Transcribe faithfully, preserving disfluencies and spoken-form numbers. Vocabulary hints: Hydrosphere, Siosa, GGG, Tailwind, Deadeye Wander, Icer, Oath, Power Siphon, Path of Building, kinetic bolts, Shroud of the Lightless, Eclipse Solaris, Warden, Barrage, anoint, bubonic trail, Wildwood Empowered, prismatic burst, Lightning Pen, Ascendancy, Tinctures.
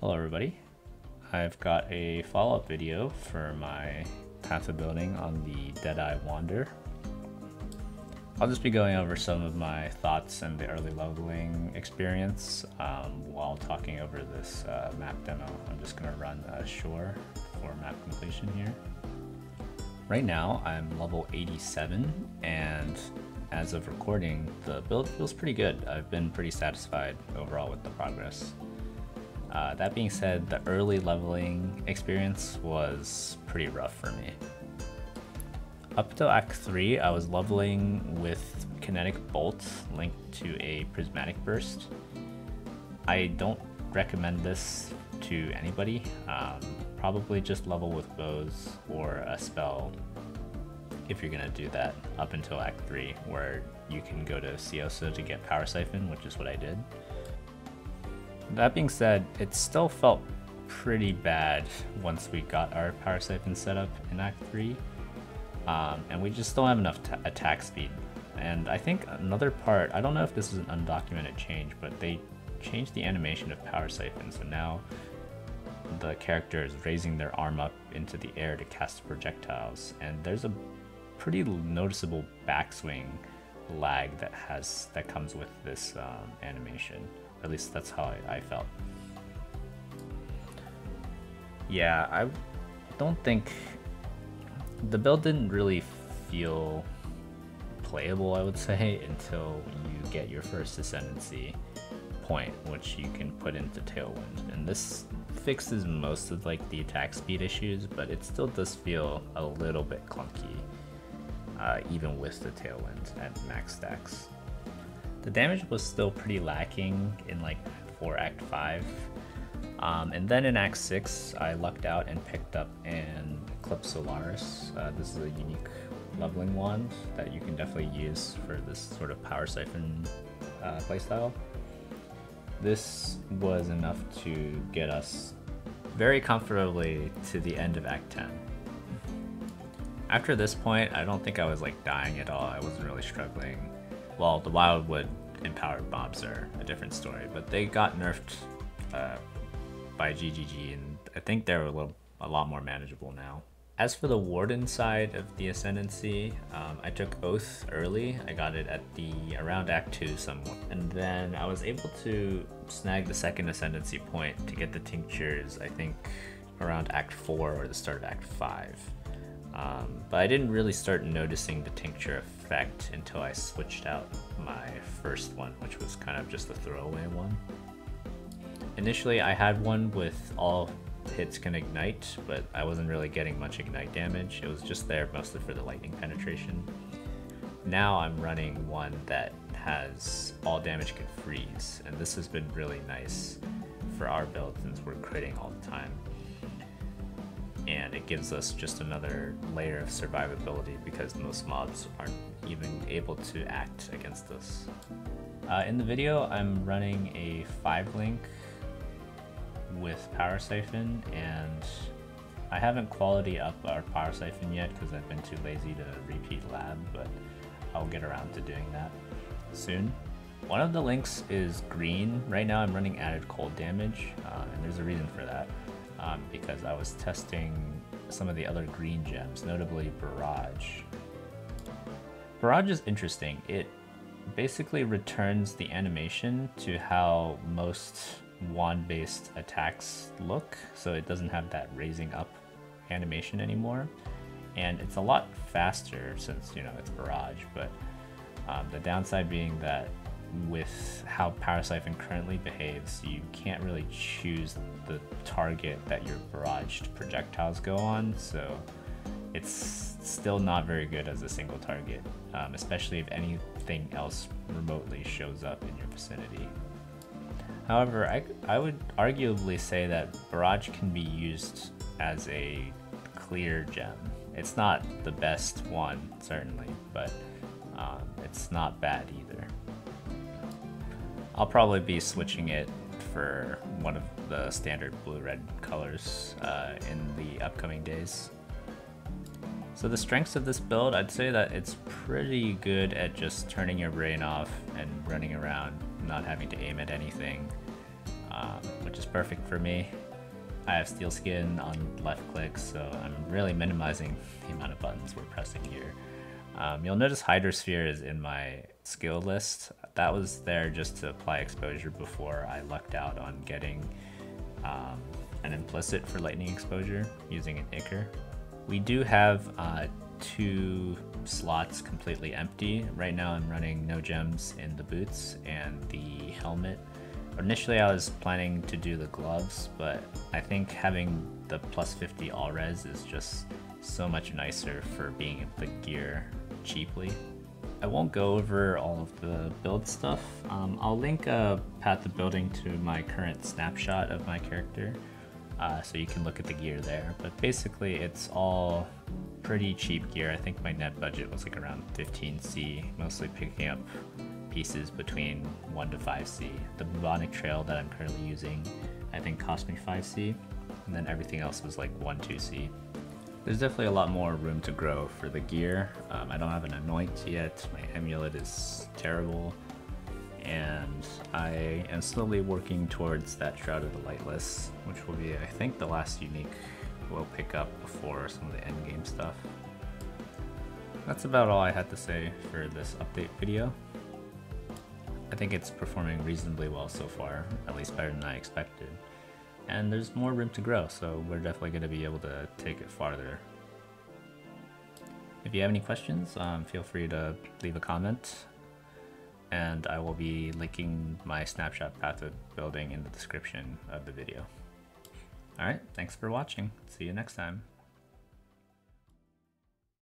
Hello everybody. I've got a follow-up video for my Path of Building on the Deadeye Wander. I'll just be going over some of my thoughts and the early leveling experience um, while talking over this uh, map demo. I'm just going to run ashore for map completion here. Right now I'm level eighty-seven, and as of recording, the build feels pretty good. I've been pretty satisfied overall with the progress. Uh, that being said, the early leveling experience was pretty rough for me. Up to Act three, I was leveling with kinetic bolts linked to a prismatic burst. I don't recommend this to anybody. Um, probably just level with bows or a spell if you're gonna do that up until Act three, where you can go to Siosa to get Power Siphon, which is what I did. That being said, it still felt pretty bad once we got our Power Siphon set up in Act three, um, and we just don't have enough attack speed. And I think another part, I don't know if this is an undocumented change, but they changed the animation of Power Siphon, so now the character is raising their arm up into the air to cast projectiles, and there's a pretty noticeable backswing lag that has that comes with this um, animation. At least that's how I, I felt. Yeah, I don't think the build didn't really feel playable, I would say, until you get your first Ascendancy point, which you can put into Tailwind. And this fixes most of like the attack speed issues, but it still does feel a little bit clunky, uh, even with the Tailwind at max stacks. The damage was still pretty lacking in like for Act five, um, and then in Act six I lucked out and picked up an Eclipse Solaris. Uh, this is a unique leveling wand that you can definitely use for this sort of Power Siphon uh, playstyle. This was enough to get us very comfortably to the end of Act ten. After this point, I don't think I was like dying at all. I wasn't really struggling. Well, the Wildwood Empowered mobs are a different story, but they got nerfed uh, by G G G, and I think they're a little, a lot more manageable now. As for the Warden side of the Ascendancy, um, I took Oath early. I got it at the around Act two somewhat, and then I was able to snag the second Ascendancy point to get the Tinctures, I think around Act four or the start of Act five. Um, but I didn't really start noticing the tincture effect until I switched out my first one, which was kind of just a throwaway one. Initially I had one with all hits can ignite, but I wasn't really getting much ignite damage. It was just there mostly for the lightning penetration. Now I'm running one that has all damage can freeze, and this has been really nice for our build since we're critting all the time. And it gives us just another layer of survivability because most mobs aren't even able to act against us. Uh, in the video, I'm running a five link with Power Siphon, and I haven't quality up our Power Siphon yet because I've been too lazy to repeat lab, but I'll get around to doing that soon. One of the links is green. Right now I'm running added cold damage, uh, and there's a reason for that. Um, because I was testing some of the other green gems, notably Barrage. Barrage is interesting. It basically returns the animation to how most wand-based attacks look, so it doesn't have that raising up animation anymore. And it's a lot faster since, you know, it's Barrage, but um, the downside being that with how Power Siphon currently behaves, you can't really choose the target that your barraged projectiles go on, so it's still not very good as a single target, um, especially if anything else remotely shows up in your vicinity. However, I, I would arguably say that Barrage can be used as a clear gem. It's not the best one, certainly, but um, it's not bad either. I'll probably be switching it for one of the standard blue-red colors uh, in the upcoming days. So the strengths of this build, I'd say that it's pretty good at just turning your brain off and running around, not having to aim at anything. um, which is perfect for me. I have steel skin on left click, so I'm really minimizing the amount of buttons we're pressing here. Um, you'll notice Hydrosphere is in my skill list. That was there just to apply exposure before I lucked out on getting um, an implicit for lightning exposure using an Icer. We do have uh, two slots completely empty. Right now I'm running no gems in the boots and the helmet. Initially I was planning to do the gloves, but I think having the plus fifty all res is just so much nicer for being able to gear cheaply. I won't go over all of the build stuff. Um, I'll link a Path of Building to my current snapshot of my character, uh, so you can look at the gear there. But basically it's all pretty cheap gear. I think my net budget was like around fifteen C, mostly picking up pieces between one to five C. The bubonic trail that I'm currently using I think cost me five C, and then everything else was like one, two C. There's definitely a lot more room to grow for the gear. Um, I don't have an anoint yet, my amulet is terrible, and I am slowly working towards that Shroud of the Lightless, which will be, I think, the last unique we'll pick up before some of the endgame stuff. That's about all I had to say for this update video. I think it's performing reasonably well so far, at least better than I expected. And there's more room to grow, so we're definitely going to be able to take it farther. If you have any questions, um, feel free to leave a comment, and I will be linking my snapshot Path of Building in the description of the video. Alright, thanks for watching. See you next time.